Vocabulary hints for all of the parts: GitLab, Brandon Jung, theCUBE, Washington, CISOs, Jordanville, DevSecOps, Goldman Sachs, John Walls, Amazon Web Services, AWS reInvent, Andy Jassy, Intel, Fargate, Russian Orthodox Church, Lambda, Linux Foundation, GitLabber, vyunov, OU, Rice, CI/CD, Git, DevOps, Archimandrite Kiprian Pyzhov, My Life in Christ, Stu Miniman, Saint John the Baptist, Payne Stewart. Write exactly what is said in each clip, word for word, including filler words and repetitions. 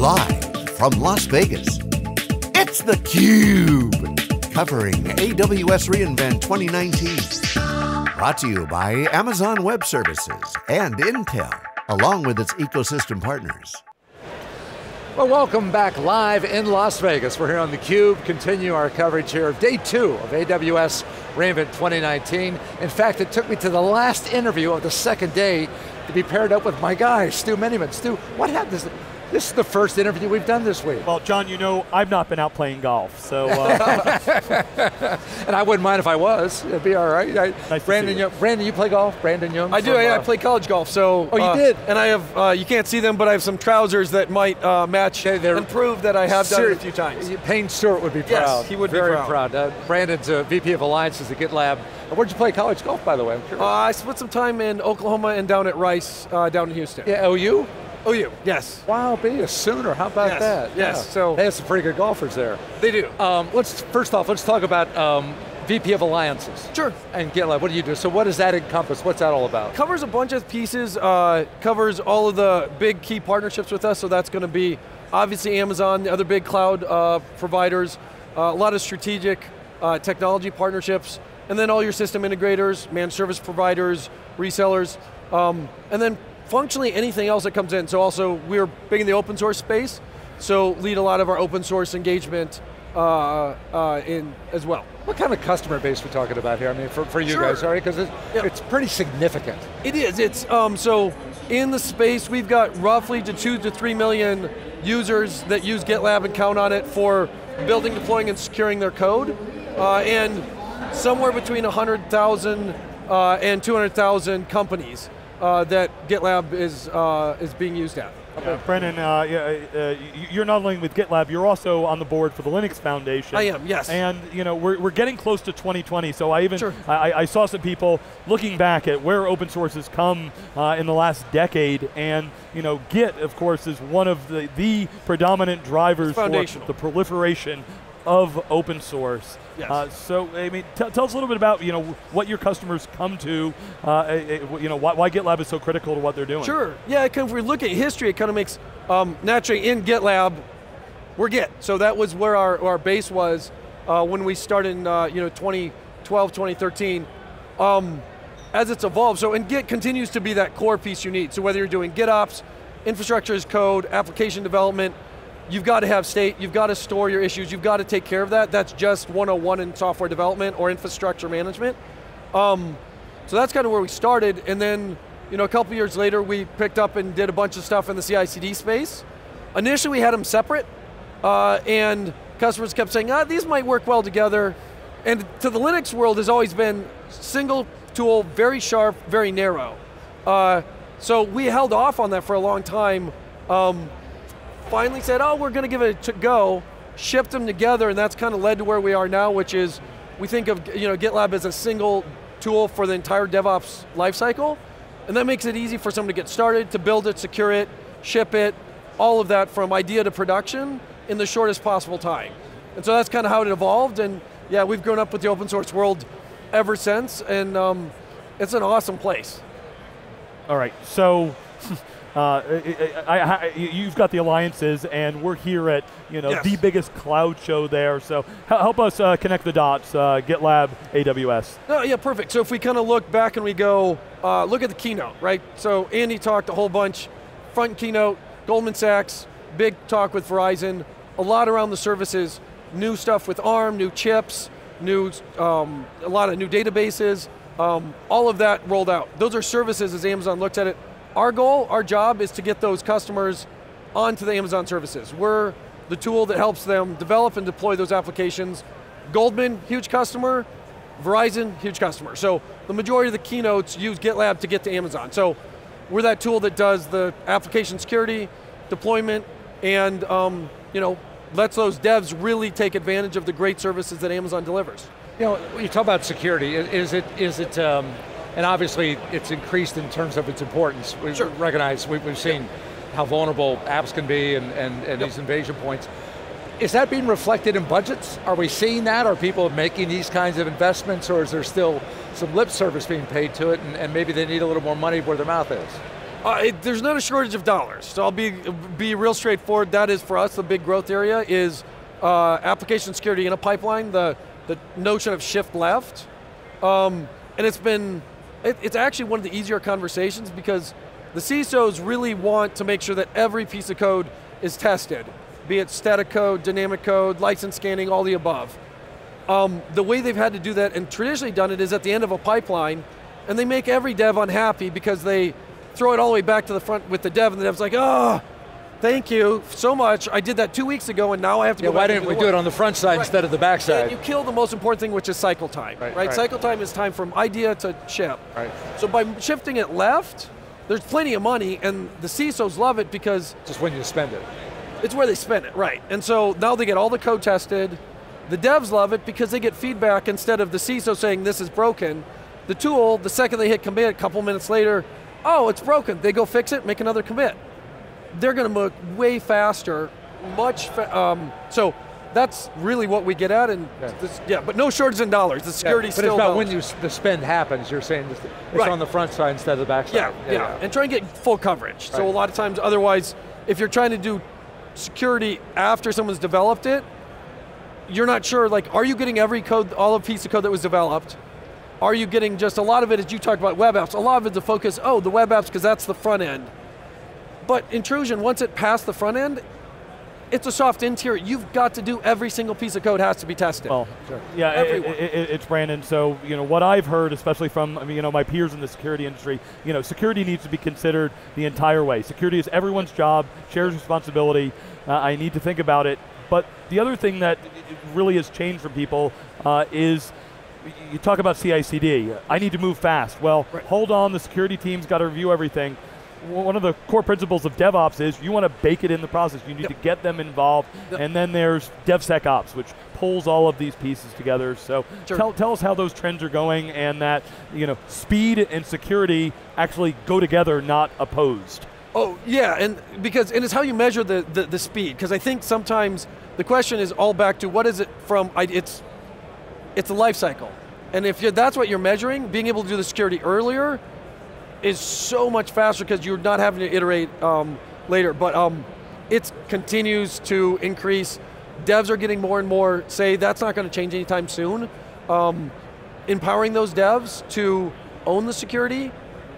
Live from Las Vegas, it's theCUBE, covering A W S reInvent twenty nineteen. Brought to you by Amazon Web Services and Intel, along with its ecosystem partners. Well, welcome back live in Las Vegas. We're here on theCUBE, continue our coverage here of day two of A W S reInvent twenty nineteen. In fact, it took me to the last interview of the second day to be paired up with my guy, Stu Miniman. Stu, what happened? This, this is the first interview we've done this week. Well, John, you know I've not been out playing golf, so. Uh. And I wouldn't mind if I was, it'd be all right. I, nice Brandon, you. Young, Brandon, you play golf? Brandon Jung? I do, from, I, I play college golf, so. Oh, you uh, did? And I have, uh, you can't see them, but I have some trousers that might uh, match they, and prove that I have done it a few times. Payne Stewart would be proud. Yes, he would Very be proud. proud. Uh, Brandon's a V P of Alliances at GitLab. Where'd you play college golf, by the way? I'm curious. Uh, I spent some time in Oklahoma and down at Rice, uh, down in Houston. Yeah, O U? O U, yes. Wow, being a Sooner, how about yes, that? Yes, yeah. so. They have some pretty good golfers there. They do. Um, let's, first off, let's talk about um, V P of Alliances. Sure. And GitLab, what do you do? So what does that encompass? What's that all about? Covers a bunch of pieces, uh, covers all of the big key partnerships with us, so that's going to be obviously Amazon, the other big cloud uh, providers, uh, a lot of strategic uh, technology partnerships, and then all your system integrators, managed service providers, resellers, um, and then functionally anything else that comes in. So also, we're big in the open source space, so lead a lot of our open source engagement uh, uh, in as well. What kind of customer base we're talking about here? I mean, for, for you sure. guys, sorry, because it's, yeah. it's pretty significant. It is, it's, um, so in the space, we've got roughly to two to three million users that use GitLab and count on it for building, deploying, and securing their code, uh, and somewhere between one hundred thousand uh, and two hundred thousand companies Uh, that GitLab is uh, is being used at. Okay. Yeah, Brennan, uh, yeah, uh, you're not only with GitLab, you're also on the board for the Linux Foundation. I am, yes. And you know we're we're getting close to twenty twenty, so I even sure. I, I saw some people looking back at where open source has come uh, in the last decade, and you know Git, of course, is one of the the predominant drivers for the proliferation of open source. Yes. Uh, so, I mean, tell us a little bit about you know what your customers come to, uh, you know why, why GitLab is so critical to what they're doing. Sure. Yeah, if we look at history, it kind of makes um, naturally in GitLab, we're Git. So that was where our our base was uh, when we started in uh, you know twenty twelve, twenty thirteen. Um, as it's evolved, so and Git continues to be that core piece you need. So whether you're doing GitOps, infrastructure as code, application development. You've got to have state, you've got to store your issues, you've got to take care of that. That's just one oh one in software development or infrastructure management. Um, so that's kind of where we started, and then you know, a couple years later we picked up and did a bunch of stuff in the C I C D space. Initially we had them separate, uh, and customers kept saying, ah, these might work well together. And to the Linux world has always been single tool, very sharp, very narrow. Uh, so we held off on that for a long time. Um, Finally said, oh, we're going to give it a go, shipped them together, and that's kind of led to where we are now, which is we think of you know GitLab as a single tool for the entire DevOps lifecycle, and that makes it easy for someone to get started, to build it, secure it, ship it, all of that from idea to production in the shortest possible time. And so that's kind of how it evolved, and yeah, we've grown up with the open source world ever since, and um, it's an awesome place. All right, so. Uh, I, I, you've got the alliances, and we're here at you know yes. the biggest cloud show there. So help us uh, connect the dots. Uh, GitLab, A W S. Oh yeah, perfect. So if we kind of look back and we go, uh, look at the keynote, right? So Andy talked a whole bunch, front keynote, Goldman Sachs, big talk with Verizon, a lot around the services, new stuff with ARM, new chips, new um, a lot of new databases, um, all of that rolled out. Those are services as Amazon looks at it. Our goal, our job is to get those customers onto the Amazon services. We're the tool that helps them develop and deploy those applications. Goldman, huge customer. Verizon, huge customer. So the majority of the keynotes use GitLab to get to Amazon. So we're that tool that does the application security, deployment, and um, you know, lets those devs really take advantage of the great services that Amazon delivers. You know, when you talk about security, is it, is it um and obviously, it's increased in terms of its importance. We sure. recognize, we, we've seen yep. how vulnerable apps can be and, and, and yep. these invasion points. Is that being reflected in budgets? Are we seeing that? Are people making these kinds of investments, or is there still some lip service being paid to it, and, and maybe they need a little more money where their mouth is? Uh, it, there's not a shortage of dollars, so I'll be, be real straightforward. That is, for us, the big growth area is uh, application security in a pipeline, the, the notion of shift left. Um, and it's been, it, it's actually one of the easier conversations because the C I S Os really want to make sure that every piece of code is tested, be it static code, dynamic code, license scanning, all the above. Um, the way they've had to do that and traditionally done it is at the end of a pipeline, and they make every dev unhappy because they throw it all the way back to the front with the dev, and the dev's like, oh, thank you so much. I did that two weeks ago, and now I have to yeah, go why back didn't we do it on the front side right. instead of the back side? And you kill the most important thing, which is cycle time, right? right? right. Cycle time is time from idea to ship. Right. So by shifting it left, there's plenty of money, and the C I S Os love it because... Just when you spend it. It's where they spend it, right. And so now they get all the code tested. The devs love it because they get feedback instead of the C I S O saying, this is broken. The tool, the second they hit commit, a couple minutes later, oh, it's broken. They go fix it, make another commit. They're going to move way faster, much, fa um, so that's really what we get at, and yeah, this, yeah but no shortage in dollars. The security yeah, but still But it's about dollars. when you, the spend happens, you're saying it's right. on the front side instead of the back side. Yeah, yeah, yeah. yeah. and try and get full coverage. Right. So a lot of times, otherwise, if you're trying to do security after someone's developed it, you're not sure, like, are you getting every code, all of piece of code that was developed? Are you getting just a lot of it, as you talked about web apps, a lot of it's a focus, oh, the web apps, because that's the front end. But intrusion, once it passed the front end, it's a soft interior. You've got to do every single piece of code has to be tested. Well, sure. yeah, it, it, it's Brandon. So you know what I've heard, especially from I mean, you know my peers in the security industry. You know, security needs to be considered the entire way. Security is everyone's job, shared responsibility. Uh, I need to think about it. But the other thing that really has changed for people uh, is. You talk about C I C D, I need to move fast. Well, right. hold on, the security team's got to review everything. One of the core principles of DevOps is you want to bake it in the process. You need yep. to get them involved. Yep. And then there's DevSecOps, which pulls all of these pieces together. So sure. tell, tell us how those trends are going and that you know speed and security actually go together, not opposed. Oh, yeah, and because and it's how you measure the, the, the speed. Because I think sometimes the question is all back to what is it from, I, it's, It's a life cycle. And if you're, that's what you're measuring, being able to do the security earlier is so much faster because you're not having to iterate um, later. But um, it continues to increase. Devs are getting more and more, say that's not going to change anytime soon. Um, empowering those devs to own the security,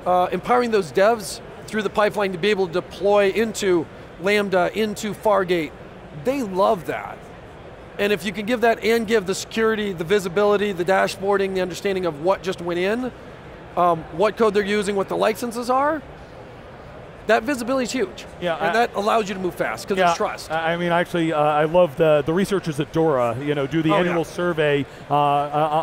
uh, empowering those devs through the pipeline to be able to deploy into Lambda, into Fargate. They love that. And if you can give that and give the security, the visibility, the dashboarding, the understanding of what just went in, um, what code they're using, what the licenses are, that visibility is huge. Yeah, and I, that allows you to move fast, because yeah, there's trust. I mean, actually, uh, I love the, the researchers at DORA, you know, do the oh, annual yeah. survey uh,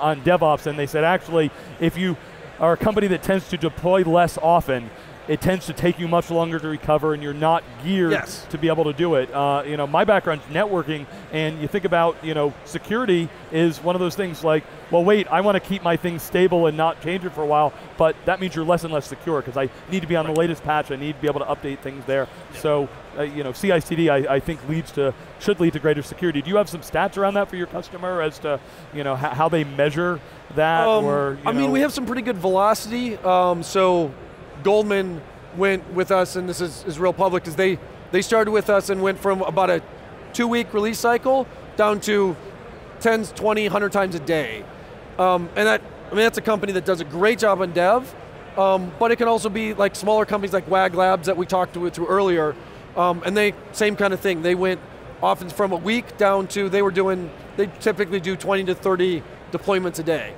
on DevOps, and they said, actually, if you are a company that tends to deploy less often, it tends to take you much longer to recover and you're not geared yes. to be able to do it. Uh, you know, my background's networking, and you think about, you know, security is one of those things like, well wait, I want to keep my thing stable and not change it for a while, but that means you're less and less secure because I need to be on right. the latest patch, I need to be able to update things there. Yeah. So, uh, you know, C I C D I, I think leads to, should lead to greater security. Do you have some stats around that for your customer as to, you know, how they measure that? Um, or, you I know, mean, we have some pretty good velocity, um, so, Goldman went with us, and this is, is real public, because they, they started with us and went from about a two-week release cycle down to tens, twenty, a hundred times a day. Um, and that, I mean, that's a company that does a great job on dev, um, but it can also be like smaller companies like Wag Labs that we talked to, to earlier, um, and they, same kind of thing. They went often from a week down to, they were doing, they typically do twenty to thirty deployments a day.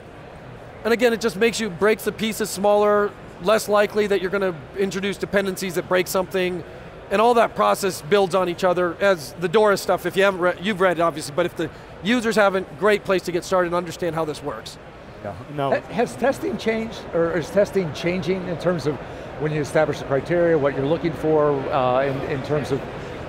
And again, it just makes you, breaks the pieces smaller, less likely that you're going to introduce dependencies that break something, and all that process builds on each other as the DORA stuff, if you haven't read, you've read it obviously, but if the users haven't, great place to get started and understand how this works. Yeah. No. Has testing changed, or is testing changing in terms of when you establish the criteria, what you're looking for uh, in, in terms of,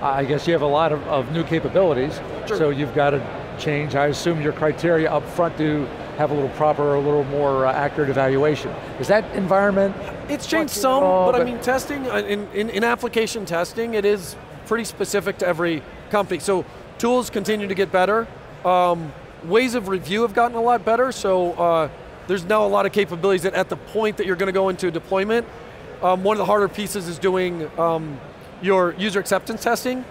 I guess you have a lot of, of new capabilities, sure. so you've got to change, I assume your criteria up front to have a little proper, a little more uh, accurate evaluation. Is that environment? It's changed some, all, but, but I mean testing, in, in, in application testing, it is pretty specific to every company. So tools continue to get better. Um, ways of review have gotten a lot better, so uh, there's now a lot of capabilities that at the point that you're going to go into deployment, um, one of the harder pieces is doing um, your user acceptance testing.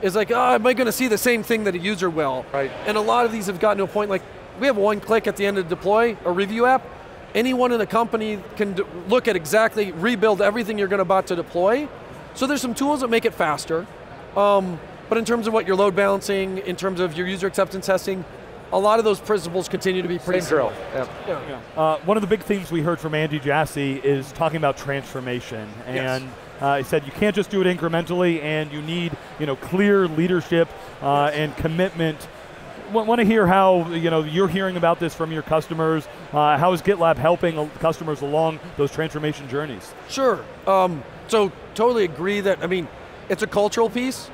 Is like, oh, am I going to see the same thing that a user will? Right. And a lot of these have gotten to a point like, we have one click at the end of deploy, a review app. Anyone in a company can look at exactly, rebuild everything you're going to about to deploy. So there's some tools that make it faster. Um, but in terms of what you're load balancing, in terms of your user acceptance testing, a lot of those principles continue to be pretty similar. Yep. Yeah. Yeah. Uh, one of the big themes we heard from Andy Jassy is talking about transformation. And yes. Uh, he said you can't just do it incrementally, and you need you know clear leadership uh, and commitment. W want to hear how you know you're hearing about this from your customers? Uh, how is GitLab helping customers along those transformation journeys? Sure. Um, so totally agree that I mean it's a cultural piece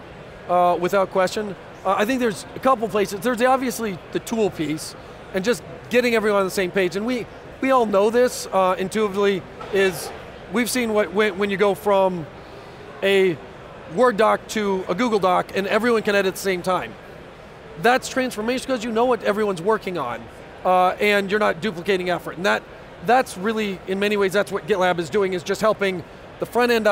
uh, without question. Uh, I think there's a couple places. There's obviously the tool piece, and just getting everyone on the same page. And we we all know this uh, intuitively is. We've seen what, when you go from a Word doc to a Google doc and everyone can edit at the same time. That's transformation because you know what everyone's working on uh, and you're not duplicating effort. And that, that's really, in many ways, that's what GitLab is doing, is just helping the front end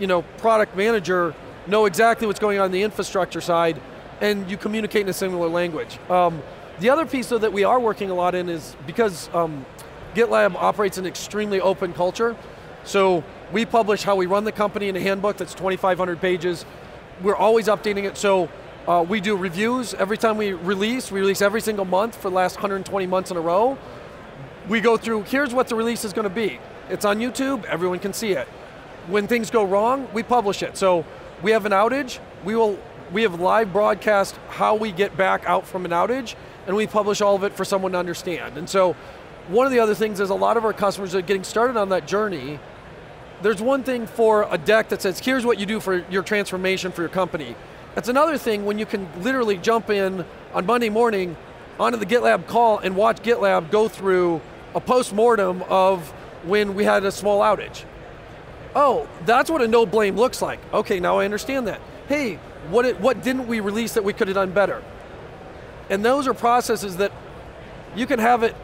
you know, product manager know exactly what's going on in the infrastructure side and you communicate in a similar language. Um, the other piece though that we are working a lot in is because um, GitLab operates in an extremely open culture. So we publish how we run the company in a handbook that's twenty-five hundred pages. We're always updating it, so uh, we do reviews. Every time we release, we release every single month for the last one hundred twenty months in a row. We go through, here's what the release is going to be. It's on YouTube, everyone can see it. When things go wrong, we publish it. So we have an outage, we, will, we have live broadcast how we get back out from an outage, and we publish all of it for someone to understand. And so one of the other things is a lot of our customers that are getting started on that journey. There's one thing for a deck that says, here's what you do for your transformation for your company. That's another thing when you can literally jump in on Monday morning onto the GitLab call and watch GitLab go through a post-mortem of when we had a small outage. Oh, that's what a no blame looks like. Okay, now I understand that. Hey, what, it, what didn't we release that we could have done better? And those are processes that you can have it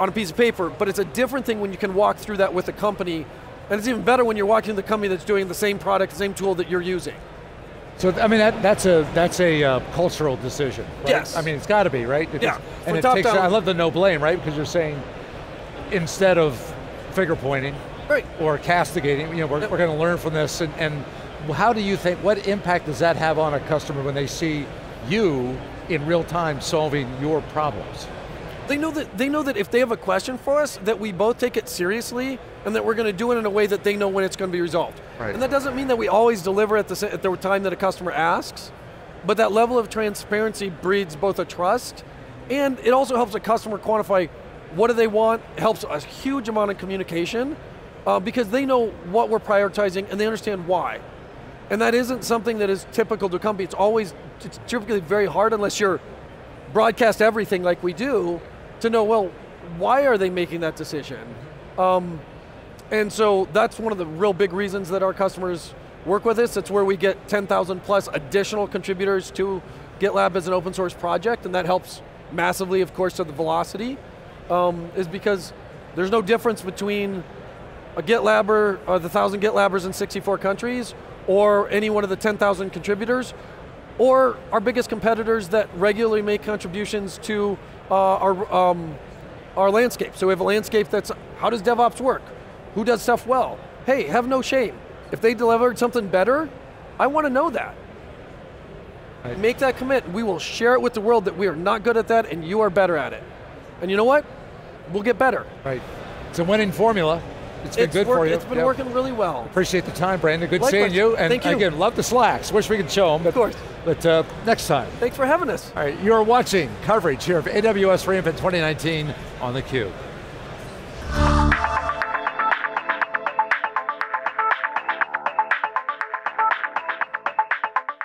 on a piece of paper, but it's a different thing when you can walk through that with a company. And it's even better when you're watching the company that's doing the same product, the same tool that you're using. So, I mean, that, that's a, that's a uh, cultural decision, right? Yes. I mean, it's got to be, right? It yeah. Is, and it takes, down. I love the no blame, right? Because you're saying, instead of finger pointing right. or castigating, you know, we're, yep. we're going to learn from this. And, and how do you think, what impact does that have on a customer when they see you in real time solving your problems? They know that they know that if they have a question for us, that we both take it seriously, and that we're going to do it in a way that they know when it's going to be resolved. Right. And that doesn't mean that we always deliver at the, at the time that a customer asks, but that level of transparency breeds both a trust, and it also helps a customer quantify what do they want, helps a huge amount of communication, uh, because they know what we're prioritizing and they understand why. And that isn't something that is typical to a company. It's always, it's typically very hard unless you're broadcast everything like we do, to know, well, why are they making that decision? Um, and so that's one of the real big reasons that our customers work with us. It's where we get ten thousand plus additional contributors to GitLab as an open source project, and that helps massively, of course, to the velocity, um, is because there's no difference between a GitLabber, or the one thousand GitLabbers in sixty-four countries, or any one of the ten thousand contributors, or our biggest competitors that regularly make contributions to uh, our, um, our landscape. So we have a landscape that's, how does DevOps work? Who does stuff well? Hey, have no shame. If they delivered something better, I want to know that. Right. Make that commit, we will share it with the world that we are not good at that and you are better at it. And you know what? We'll get better. Right, it's a winning formula. It's been it's good work, for you. It's been yep. working really well. Appreciate the time, Brandon. Good Likewise. Seeing you. And Thank you. Again, love the slacks. Wish we could show them. But, of course. But uh, next time. Thanks for having us. All right, you're watching coverage here of A W S reInvent twenty nineteen on theCUBE.